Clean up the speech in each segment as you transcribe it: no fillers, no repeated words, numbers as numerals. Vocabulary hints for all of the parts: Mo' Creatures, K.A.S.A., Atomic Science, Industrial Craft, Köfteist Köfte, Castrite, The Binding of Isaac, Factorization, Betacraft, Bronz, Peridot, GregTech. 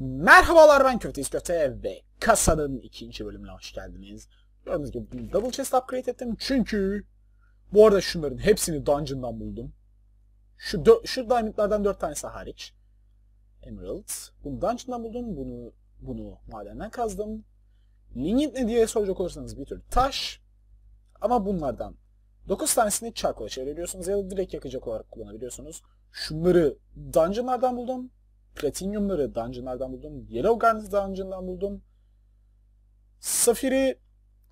Merhabalar, ben GregTech ve kasanın ikinci bölümüne hoş geldiniz. Gördüğünüz gibi double chest upgrade ettim çünkü bu arada şunların hepsini dungeon'dan buldum. Şu diamondlardan 4 tanesi hariç. Emerald. Bunu dungeon'dan buldum. Bunu madenden kazdım. Lignit ne diye soracak olursanız bir tür taş. Ama bunlardan 9 tanesini çarkola çeviriyorsunuz ya da direkt yakacak olarak kullanabiliyorsunuz. Şunları dungeon'lardan buldum. Platinyumları dungeon'lardan buldum. Yellow Garnet dungeon'dan buldum. Safiri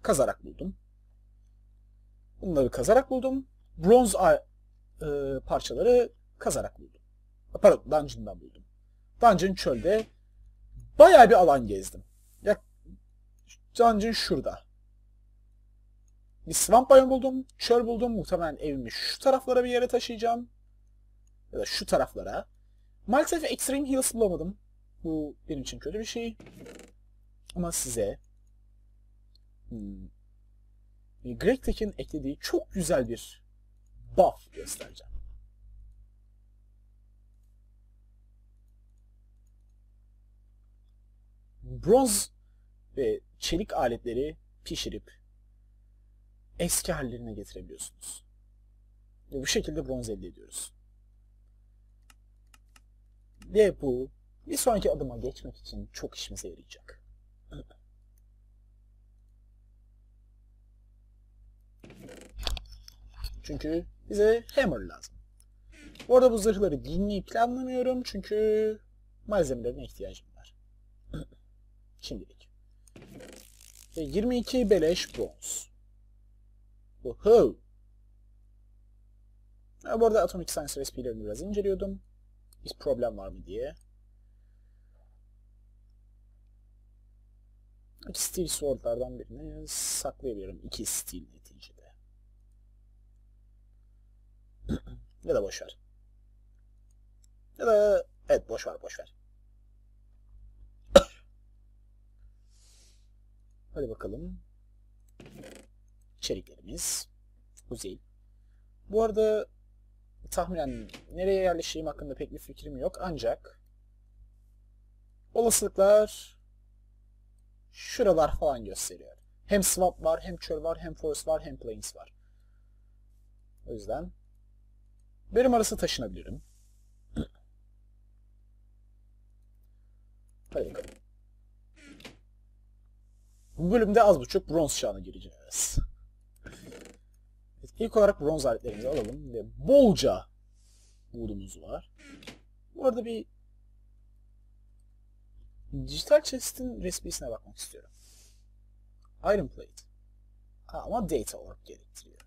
kazarak buldum. Bunları kazarak buldum. Bronz parçaları kazarak buldum. Pardon, dungeon'dan buldum. Dungeon çölde. Bayağı bir alan gezdim. Dungeon şurada. Bir swamp biome buldum. Çöl buldum. Muhtemelen evimi şu taraflara bir yere taşıyacağım. Ya da şu taraflara. Maalesef Extreme Heals bulamadım. Bu benim için kötü bir şey. Ama size GregTech'in eklediği çok güzel bir buff göstereceğim. Bronz ve çelik aletleri pişirip eski hallerine getirebiliyorsunuz. Ve bu şekilde bronz elde ediyoruz. Ve bu bir sonraki adıma geçmek için çok işimize yarayacak. Çünkü bize hammer lazım. Bu arada bu zırhları giymeyi planlamıyorum çünkü malzemelerine ihtiyacım var. Şimdilik. Ve 22 beleş bronz. Woohoo! Bu arada Atomic Science resmilerini biraz inceliyordum. Bir problem var mı diye. Steel swordlardan birini saklayabilirim. 2 steel neticede. Ya da boşver. Ya da evet, boşver. Hadi bakalım. İçeriklerimiz. Güzel. Bu arada tahminen nereye yerleşeyim hakkında pek bir fikrim yok, ancak olasılıklar şuralar falan gösteriyor. Hem swamp var, hem çöl var, hem forest var, hem plains var. O yüzden bölüm arası taşınabilirim. Hadi bakalım. Bu bölümde az buçuk bronz çağına gireceğiz. İlk olarak bronz aletlerimizi alalım ve bolca wood'umuz var. Bu arada bir dijital chest'in resmisine bakmak istiyorum. Iron plate. Ama data orb gerektiriyor.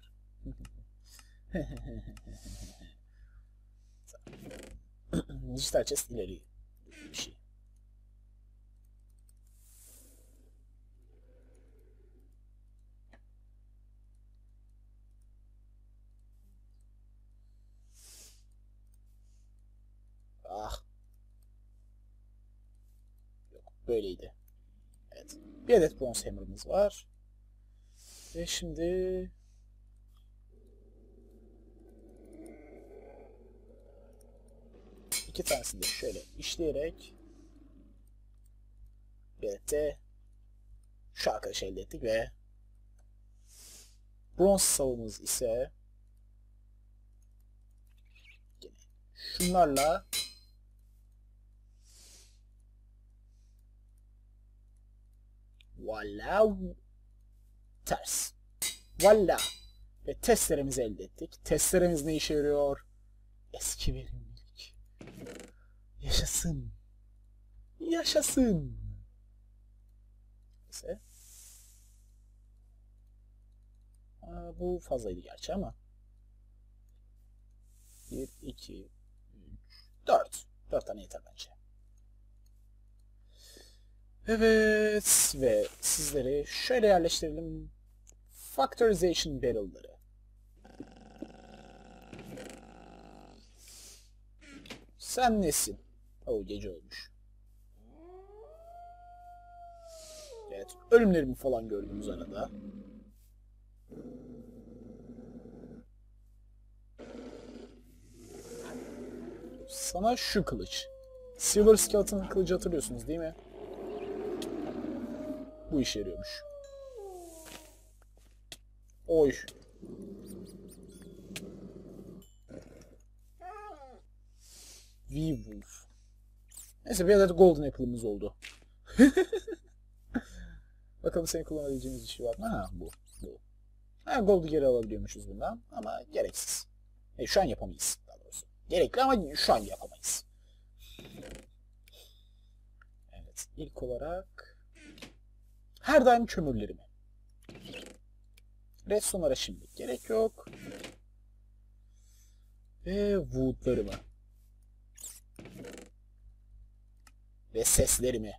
Dijital chest ileri bir şey. Böyleydi. Evet. Bir adet bronz hammer'ımız var. Ve şimdi iki tanesini de şöyle işleyerek bir adet de şu arkadaşı elde ettik ve bronz savımız ise şunlarla valla ters. Valla. Ve testlerimizi elde ettik. Testlerimiz ne işe yarıyor? Eski verimlilik. Yaşasın. Yaşasın. Neyse. Bu fazlaydı gerçi ama. 1, 2, 3, 4. 4 tane yeter bence. Evet ve sizleri şöyle yerleştirelim. Factorization barrel'ları. Sen nesin? O gece olmuş. Evet, ölümlerimi falan gördünüz arada. Sana şu kılıç. Silver Skeleton'ın kılıcı hatırlıyorsunuz değil mi? Bu işe yarıyormuş. Oy. Weewolf. Neyse bir adet Golden Apple'ımız oldu. Bakalım seni kullanabileceğimiz bir şey var mı? Ha bu. Ha, Gold'u geri alabiliyormuşuz bundan ama gereksiz. Şu an yapamayız daha doğrusu. Gerekli ama şu an yapamayız. Evet, ilk olarak her daim kömürlerimi. Redstone'lara şimdi gerek yok. Ve wood'larımı. Ve seslerimi.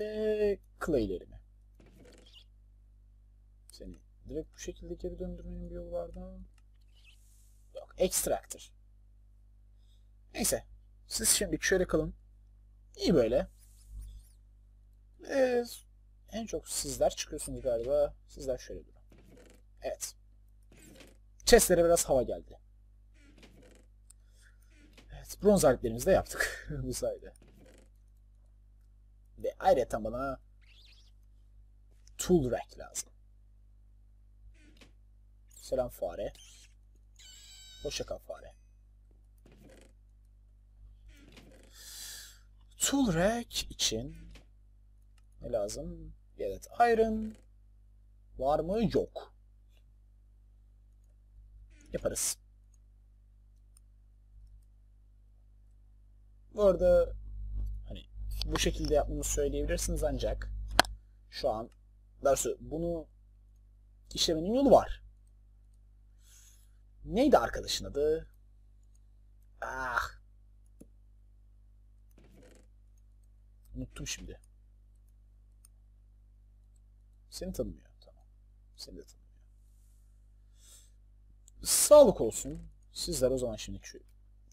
Ve clay'lerimi. Seni direkt bu şekilde geri döndürmenin bir yolu var mı? Yok. Extractor. Neyse. Siz şimdi şöyle kalın. İyi böyle. En çok sizler çıkıyorsunuz galiba. Sizler şöyle durun. Evet. Chestlere biraz hava geldi. Evet. Bronz aletlerimizi de yaptık. Bu sayede. Ve ayrıca bana tool rack lazım. Selam fare. Hoşça kal fare. Tool rack için ne lazım? Evet, iron var mı? Yok. Yaparız. Bu arada hani bu şekilde yapmamı söyleyebilirsiniz ancak şu an dersi bunu işlemenin yolu var. Neydi arkadaşın adı? Ah. Unuttum şimdi. Seni tanımıyor. Tamam. Seni de tanımıyor. Sağlık olsun. Sizler o zaman şimdi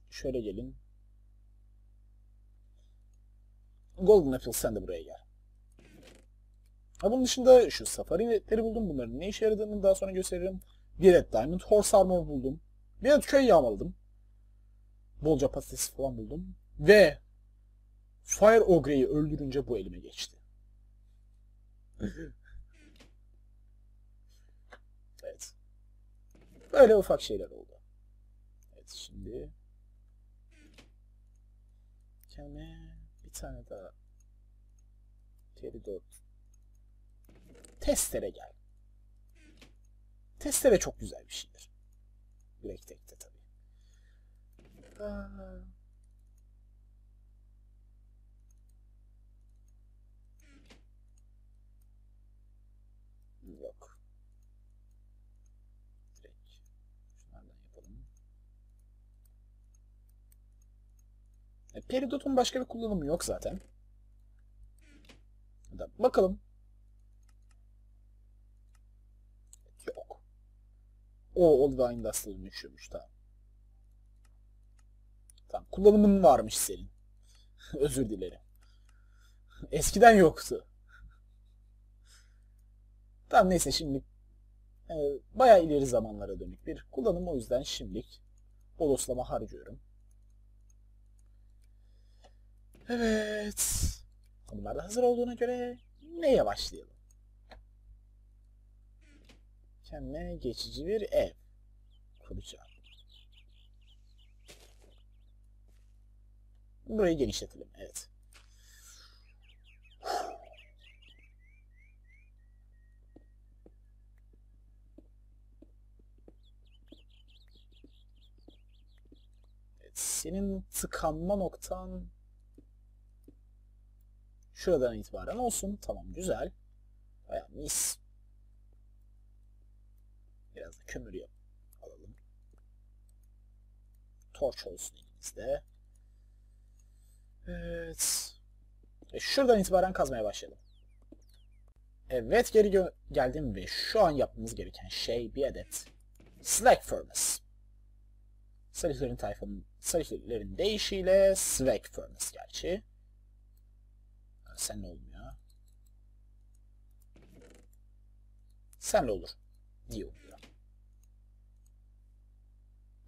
şöyle gelin. Golden Apple sen de buraya gel. Ha, bunun dışında şu safari netleri buldum. Bunların ne işe yaradığını daha sonra gösteririm. Bir adet diamond horse armor buldum. Bir adet köy yağmaladım. Bolca patates falan buldum. Ve Fire Ogre'yi öldürünce bu elime geçti. Evet. Böyle ufak şeyler oldu. Evet şimdi. Kendime bir tane daha. Teridot. Testere gel. Testere çok güzel bir şeydir. GregTech'te tabii. Yok. Direkt şunlardan yapalım. Peridot'un başka bir kullanımı yok zaten. Bakalım. Yok. O Old Industrial'ın düşüyormuş. Tamam. Tamam. Kullanımın varmış senin. Özür dilerim. Eskiden yoktu. Tamam neyse şimdi bayağı ileri zamanlara dönük bir kullanım, o yüzden şimdilik boloslama harcıyorum. Evet. Bunlar da hazır olduğuna göre neye başlayalım? Kendime geçici bir ev kuracağım. Burayı genişletelim. Evet. Senin tıkanma noktan şuradan itibaren olsun. Tamam güzel. Bayağı mis. Biraz da kömür alalım. Torç olsun elimizde. Evet. Şuradan itibaren kazmaya başlayalım. Evet geri geldim ve şu an yapmamız gereken şey bir adet Slack Furnace. Sarıkların değişiyle Swag Furnace gerçi. Senle olmuyor. Senle olur diye oluyor.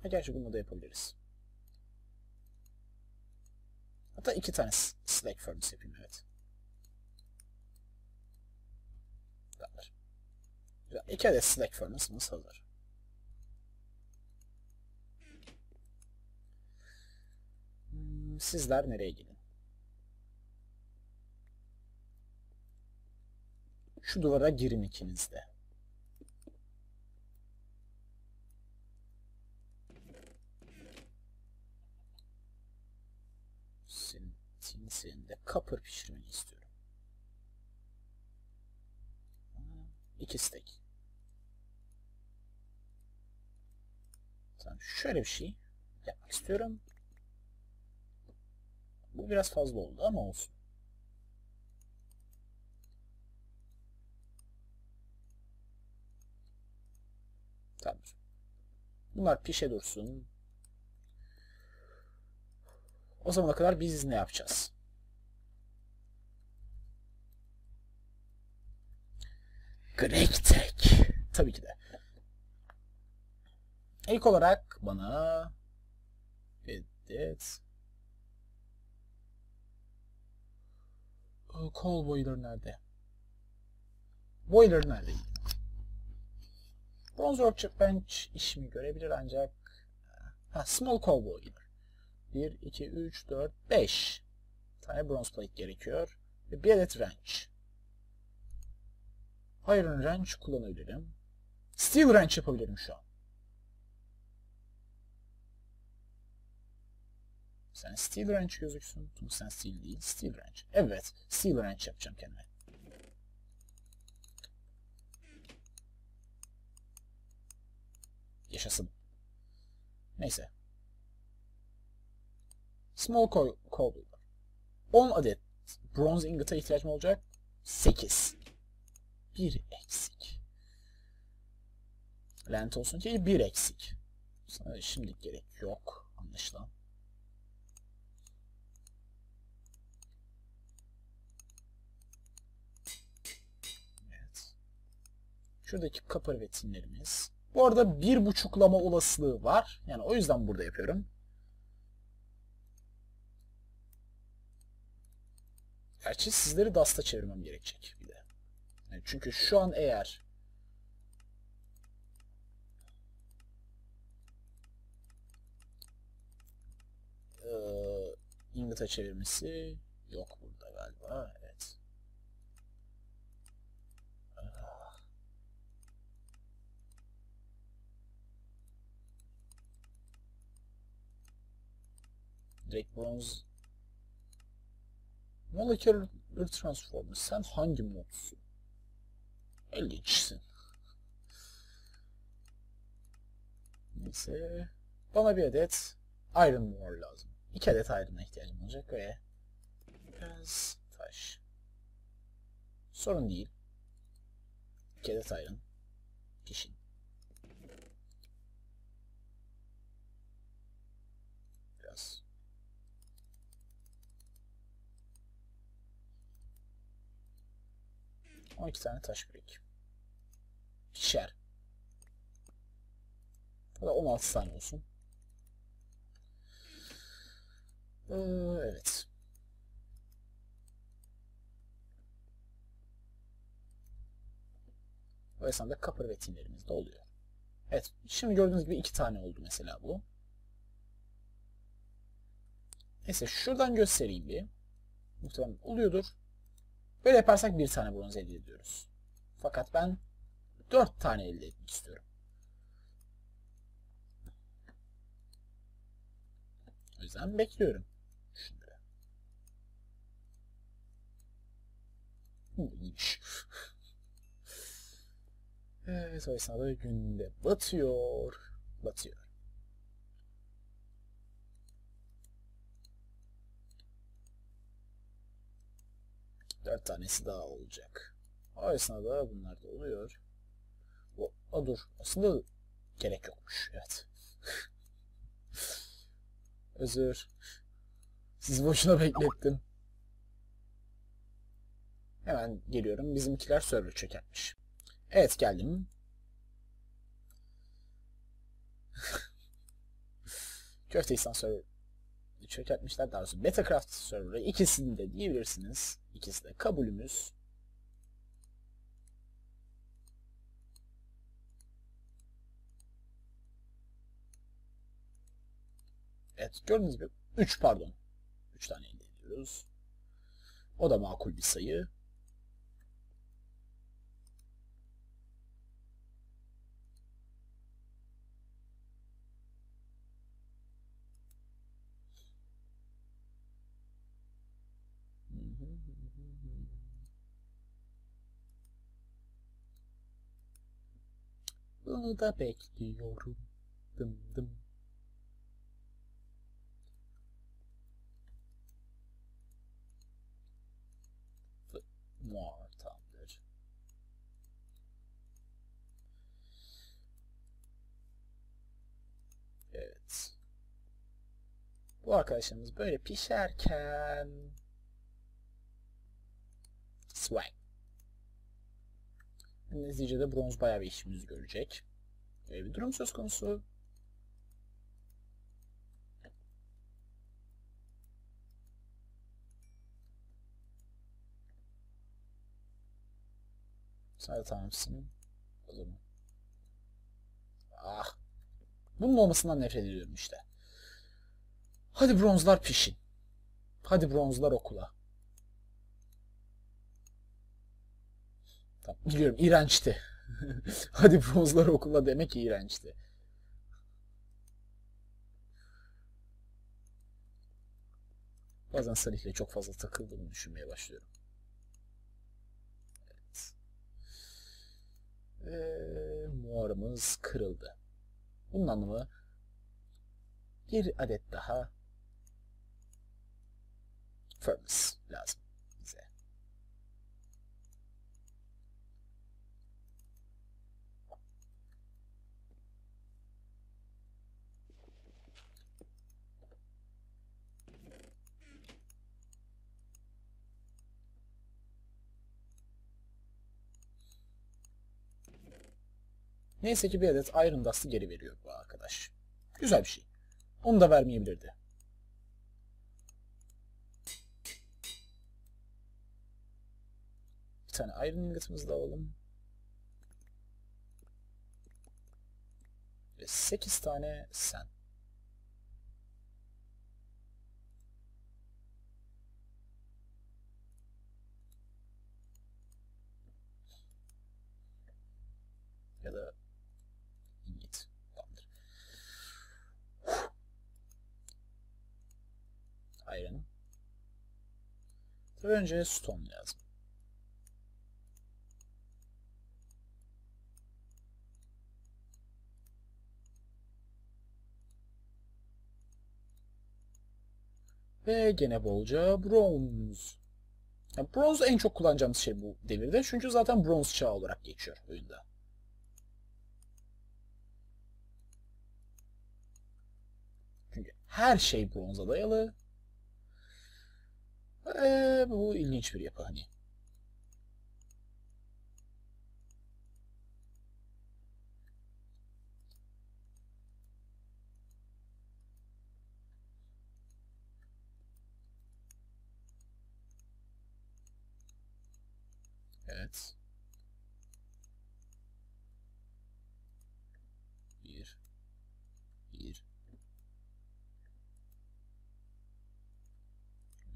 Gerçi bunu da yapabiliriz. Hatta iki tane slack furnace yapayım, evet. Tamamdır. Güzel. İki adet slack furnace'ımız hazır. Sizler nereye gidin? Şu duvara girin ikiniz de. Senin de copper pişirmeni istiyorum. İki stek. Tamam, şöyle bir şey yapmak istiyorum. Bu biraz fazla oldu ama olsun. Tamamdır. Bunlar pişe dursun. O zamana kadar biz ne yapacağız? GregTech. Tabii ki de. İlk olarak bana evet. Coal boiler nerede? Boiler nerede? Bronz workbench işimi görebilir ancak small coal boiler. 1, 2, 3, 4, 5 tane bronze plate gerekiyor. Ve bir adet wrench. Iron wrench kullanabilirim. Steel wrench yapabilirim şu an. Sen steel wrench gözüksün. Çünkü sen steel değil, steel wrench. Evet, steel wrench yapacağım kendime. Yaşasın. Neyse. Small coal boiler. 10 adet bronze ingot'a ihtiyacım olacak. 8. Bir eksik. Lanet olsun ki bir eksik. Sana şimdilik gerek yok. Anlaşılan. Evet. Şuradaki copper ve tinlerimiz. Bu arada bir buçuklama olasılığı var. Yani o yüzden burada yapıyorum. Gerçi sizleri dasta çevirmem gerekecek bir de. Yani çünkü şu an eğer ingot'a çevirmesi yok burada galiba. Evet. Direkt bronz Molecule Transformer, sen hangi modsun? İlginçsin. Neyse. Bana bir adet Iron More lazım. 2 adet Iron'a ihtiyacım olacak ve biraz taş. Sorun değil. 2 adet Iron. Pişin. Biraz. O 2 tane taş bırakayım. Pişer. Bu da 16 tane olsun. Evet. O esnada copper ve tinlerimiz de oluyor. Evet. Şimdi gördüğünüz gibi 2 tane oldu mesela bu. Neyse şuradan göstereyim bir. Muhtemelen oluyordur. Böyle yaparsak bir tane bronz elde ediyoruz. Fakat ben 4 tane elde etmek istiyorum. O yüzden bekliyorum. Şunları. İyiymiş. Evet, o esnada günde batıyor. Batıyor. Dört tanesi daha olacak. O esnada bunlar da oluyor. O, dur. Aslında gerek yokmuş. Evet. Özür. Sizi boşuna beklettim. Hemen geliyorum. Bizimkiler server çökertmiş. Evet, geldim. Köfteysan server çökertmişler, daha doğrusu Betacraft server'ı, ikisini de diyebilirsiniz. İkisi de kabulümüz. Evet, gördüğünüz gibi 3 pardon. 3 tane elde ediyoruz. O da makul bir sayı. Bunu da bekliyorum. Dım dım. More, tamamdır. Evet. Bu arkadaşımız böyle pişerken swag. Neticede bronz bayağı bir işimizi görecek. Böyle bir durum söz konusu. Sen de tamamsın. O zaman. Ah. Bunun olmasından nefret ediyorum işte. Hadi bronzlar pişin. Hadi bronzlar okula. Tamam, biliyorum iğrençti. Hadi bronzlar okula demek iğrençti. Bazen Salih'le çok fazla takıldığımı düşünmeye başlıyorum. Evet. Muarımız kırıldı. Bunun anlamı bir adet daha furnace lazım. Neyse ki bir adet Iron Dust'ı geri veriyor bu arkadaş. Güzel bir şey. Onu da vermeyebilirdi. Bir tane Iron Ingot'ımızı da alalım. Ve 8 tane sen. Ya da Iron. Tabii önce stone lazım. Ve gene bolca bronze. Yani bronze en çok kullanacağımız şey bu devirde. Çünkü zaten bronz çağı olarak geçiyor oyunda. Çünkü her şey bronza dayalı. Bu ilginç bir yapı hani. Evet.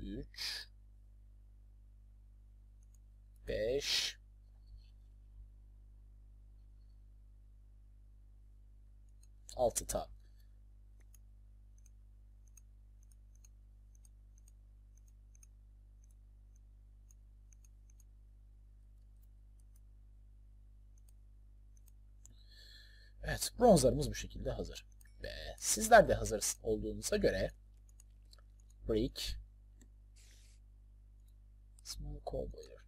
Üç, beş, altı tam. Evet, bronzlarımız bu şekilde hazır. Ve sizler de hazır olduğunuza göre break. Small coal boiler.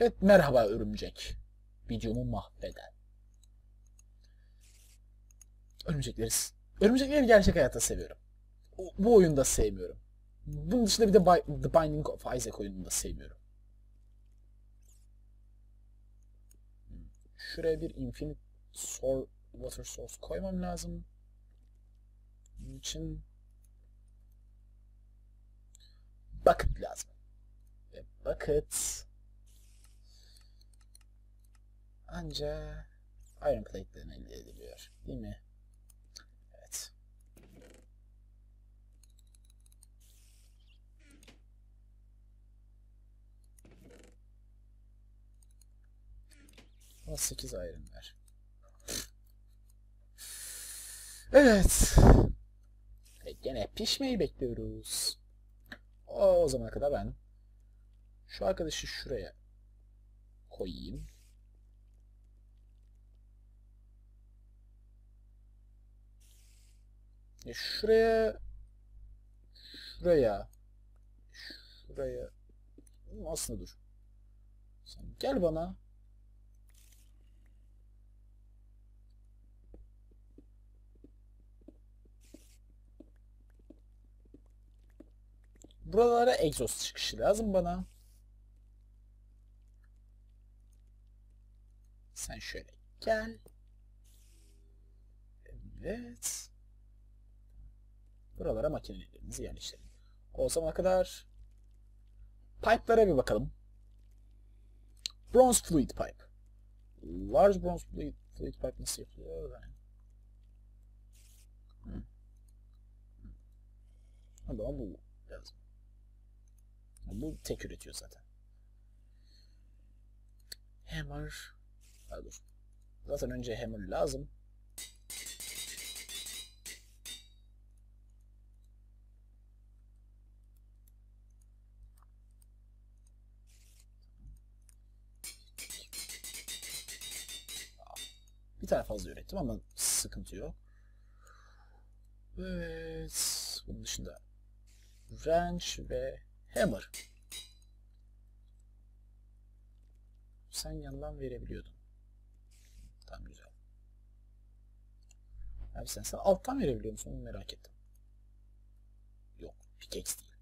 Evet, merhaba örümcek. Videomu mahveden. Örümcekleri gerçek hayatta seviyorum. Bu oyunda sevmiyorum. Bunun dışında bir de The Binding of Isaac oyununda sevmiyorum. Şuraya bir infinite sor water source koymam lazım. Bunun için bucket lazım. Ve bucket ancak iron plate'den elde ediliyor, değil mi? Evet. Bana 8 iron ver. Evet. Gene pişmeyi bekliyoruz. O zamana kadar ben şu arkadaşı şuraya koyayım. Şuraya. Aslında dur. Sen gel bana. Buralara egzoz çıkışı lazım bana. Sen şöyle gel. Evet. Buralara makinelerimizi yerleştirelim. O zamana kadar pipe'lara bir bakalım. Bronze fluid pipe. Large bronze fluid pipe nasıl yapılıyor? Ama bu lazım. Bu tek üretiyor zaten. Hammer. Dur. Zaten önce hammer lazım. Bir tane fazla ürettim ama sıkıntı yok. Evet. Bunun dışında wrench ve hammer. Sen yandan verebiliyordun. Tamam, güzel. Abi sen alttan verebiliyor musun? Onu merak ettim. Yok, pickaxe değil.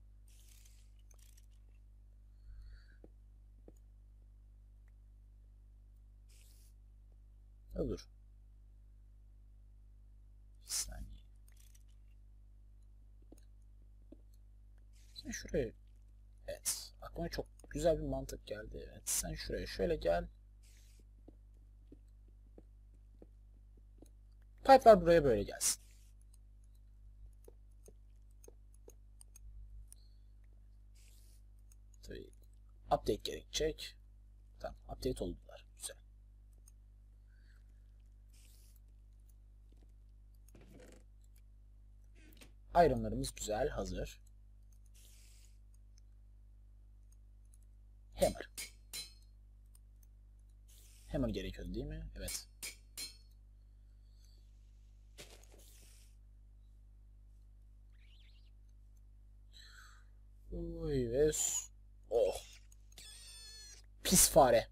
Dur. Bir saniye. Sen şuraya. Evet. Aklıma çok güzel bir mantık geldi. Evet. Sen şuraya şöyle gel. Pipe'lar buraya böyle gelsin. Tabii update gerekecek. Tamam. Update oldular. Güzel. Iron'larımız güzel. Hazır. Hammer. Hammer gerekiyordu değil mi? Evet. Uy ve oh. Pis fare.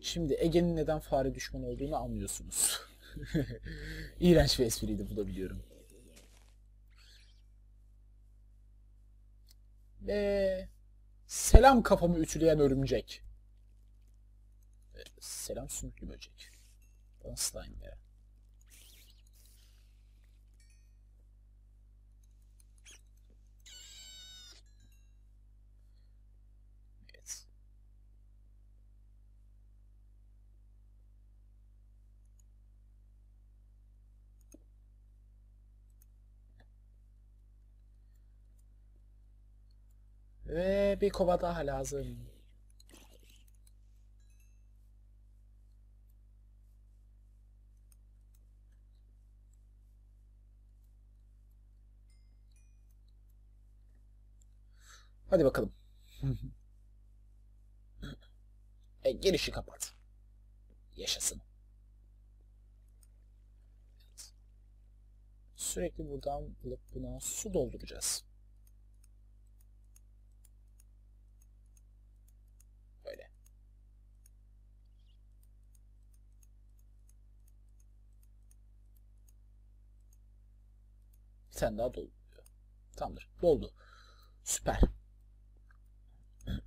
Şimdi Ege'nin neden fare düşmanı olduğunu anlıyorsunuz. İğrenç bir espriydi bu da, biliyorum. Ve selam kafamı ütüleyen örümcek. Selam sümüklü böcek. Ben slime ya. Evet. Ve bir kova daha lazım. Hadi bakalım. Girişi kapat. Yaşasın. Evet. Sürekli buradan buna su dolduracağız. Bir tane daha doldu. Tamamdır. Doldu. Süper. Evet.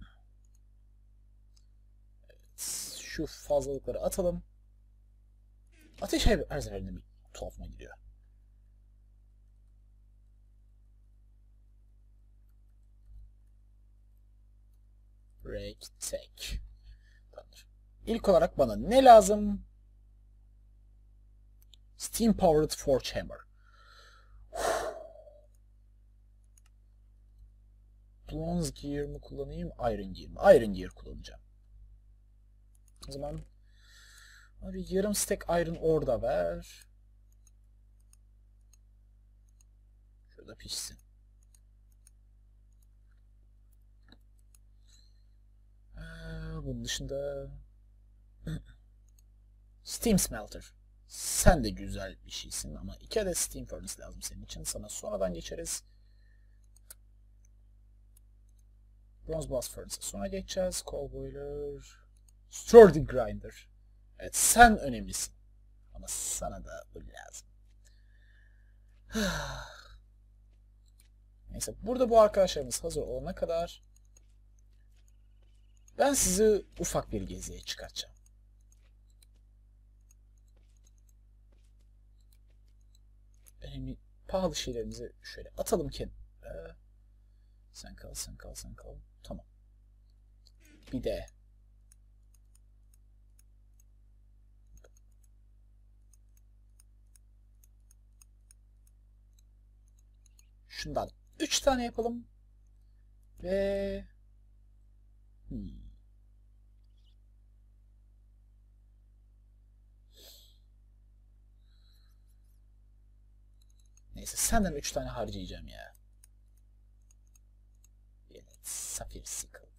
şu fazlalıkları atalım. Ateş her seferinde bir tuhafıma gidiyor. GregTech. Tamamdır. İlk olarak bana ne lazım? Steam Powered Forge Hammer. Bronz Gear mı kullanayım? Iron Gear mı? Iron Gear kullanacağım. O zaman abi yarım stack Iron Ore da ver. Şurada pişsin. Bunun dışında Steam Smelter. Sen de güzel bir şeysin ama 2 adet Steam Furnace lazım senin için. Sana sonradan geçeriz. Bronze Blast Furnace'e sonra geçeceğiz. Coal Boiler. Sturdy Grinder. Evet sen önemlisin. Ama sana da bu lazım. Neyse burada bu arkadaşlarımız hazır olana kadar ben sizi ufak bir geziye çıkartacağım. Önemli pahalı şeylerimizi şöyle atalım kenara. Sen kal, sen kal, sen kal. Tamam. Bir de şundan 3 tane yapalım. Ve neyse senden 3 tane harcayacağım ya. Safir Sickle.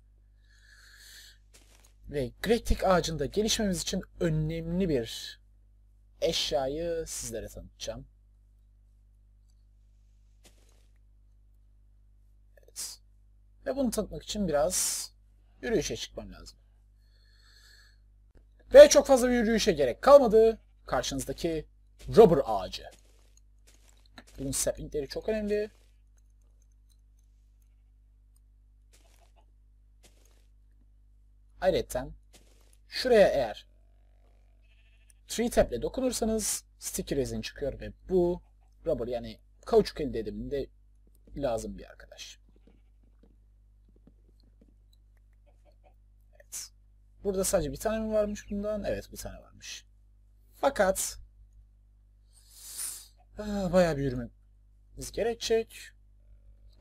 Ve GregTech ağacında gelişmemiz için önemli bir eşyayı sizlere tanıtacağım. Evet. Ve bunu tanıtmak için biraz yürüyüşe çıkmam lazım. Ve çok fazla bir yürüyüşe gerek kalmadı. Karşınızdaki rubber ağacı. Bunun sapingleri çok önemli. Ayrıca şuraya eğer tree tab ile dokunursanız sticky resin çıkıyor ve bu rubber yani kauçuk elde ediminde lazım bir arkadaş. Evet. Burada sadece bir tane mi varmış bundan? Evet bir tane varmış. Fakat bayağı bir yürümemiz gerekecek.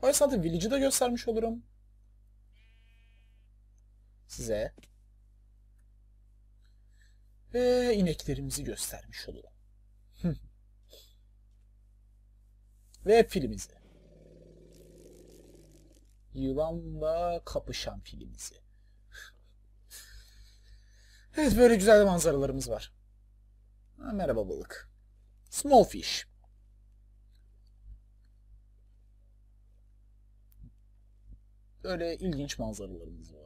Oysa da village'ı da göstermiş olurum size. Ve ineklerimizi göstermiş olurum. Ve filimizi. Yılanla kapışan filimizi. Evet böyle güzel manzaralarımız var. Ha, merhaba balık. Small fish. Böyle ilginç manzaralarımız var.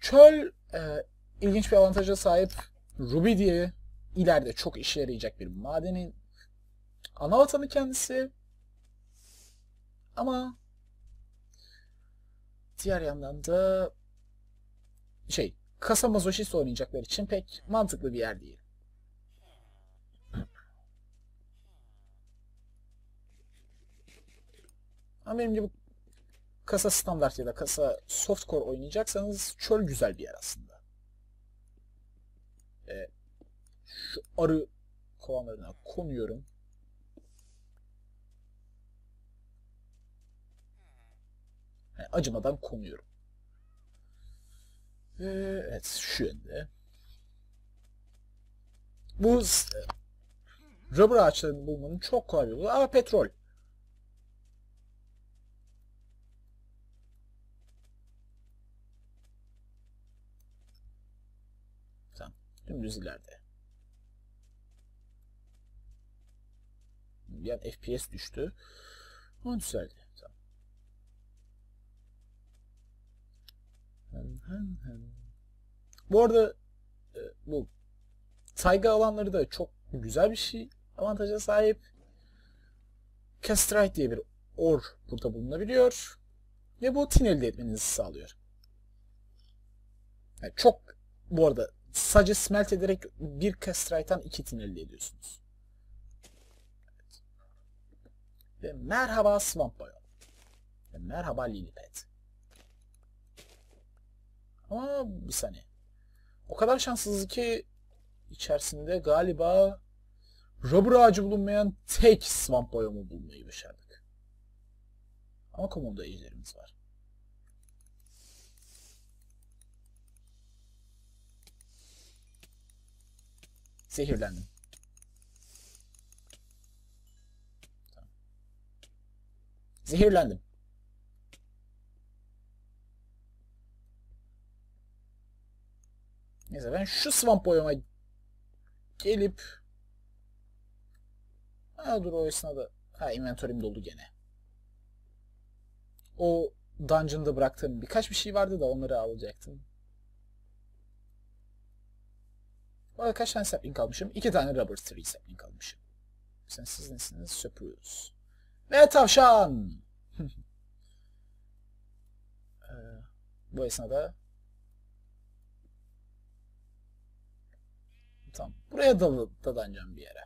Çöl ilginç bir avantaja sahip. Ruby diye ileride çok işe yarayacak bir madenin ana vatanı kendisi. Ama diğer yandan da kasa mazoşist oynayacaklar için pek mantıklı bir yer değil. Ama benim gibi kasa standart ya da kasa softcore oynayacaksanız çöl güzel bir yer aslında. Şu arı kovanlarına konuyorum. Yani acımadan konuyorum. Evet şu yönde. Bu rubber ağaçlarını bulmanın çok kolay bir yolu. Aa petrol. Dümdüz ileride. Yani FPS düştü. Onu düzeldi. Tamam. Bu arada bu tayga alanları da çok güzel bir şey. Avantaja sahip. Castrite diye bir or burada bulunabiliyor. Ve bu tin elde etmenizi sağlıyor. Yani çok Bu arada sadece smelt ederek bir castrite'dan 2 tin elde ediyorsunuz. Evet. Ve merhaba Swamp Boy. Ve merhaba Lilipet. Aa, bir saniye. O kadar şanssız ki içerisinde galiba rubber ağacı bulunmayan tek Swamp Boy'umu bulmayı başardık. Ama komodo ejderimiz var. Zehirlendim. Tamam. Zehirlendim. Neyse ben şu Swamp Boy'uma gelip... Ha dur o esnada... Ha inventörüm doldu gene. O dungeon'da bıraktığım birkaç bir şey vardı da onları alacaktım. Bu arada kaç tane sapling almışım? 2 tane rubber tree sapling almışım. Sen siz nesiniz? Söpürüyoruz. Ve tavşan! Bu esnada... Tamam. Buraya dadanacağım bir yere.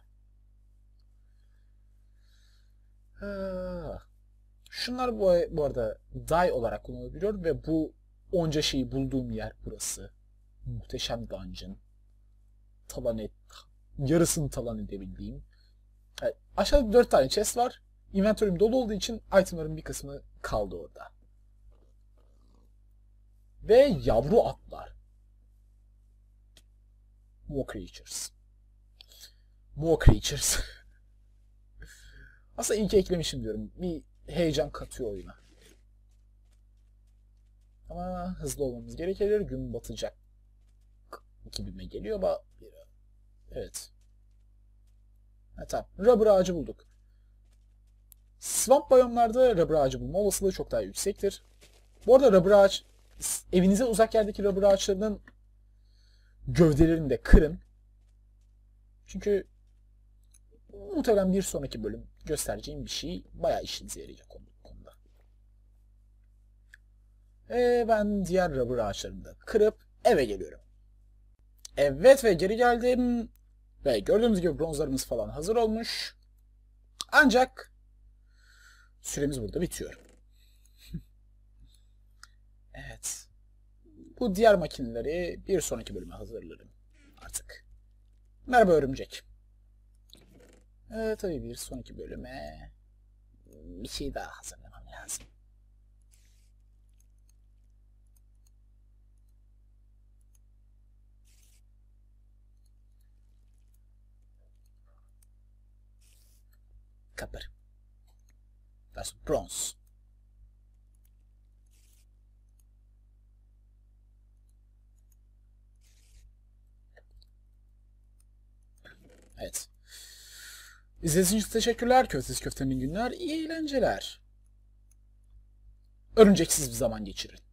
Şunlar bu arada die olarak kullanılabiliyor ve bu onca şeyi bulduğum yer burası. Muhteşem dungeon. Yarısını talan edebildiğim. Evet, aşağıda 4 tane chest var. İnventörüm dolu olduğu için itemların bir kısmı kaldı orada. Ve yavru atlar. Mo' Creatures. Mo' Creatures. Aslında iyi ki eklemişim diyorum. Bir heyecan katıyor oyuna. Ama hızlı olmamız gerekiyor. Gün batacak gibime geliyor. Evet. Ha, tamam. Rubber ağacı bulduk. Swamp bayonlarda rubber ağacı bulma olasılığı çok daha yüksektir. Bu arada rubber ağaç, evinize uzak yerdeki rubber ağaçlarının gövdelerini de kırın. Çünkü muhtemelen bir sonraki bölüm göstereceğim bir şey bayağı işinize yarayacak konuda. Ben diğer rubber ağaçlarını da kırıp eve geliyorum. Evet ve geri geldim. Ve gördüğünüz gibi bronzlarımız falan hazır olmuş. Ancak süremiz burada bitiyor. Evet. Bu diğer makineleri bir sonraki bölüme hazırlarım artık. Merhaba örümcek. Tabii bir sonraki bölüme bir şey daha hazırlamam lazım. Copper. That's bronze. Evet. İzlediğiniz için teşekkürler. Köftesiz köftenin günler. İyi eğlenceler. Örümceksiz bir zaman geçirin.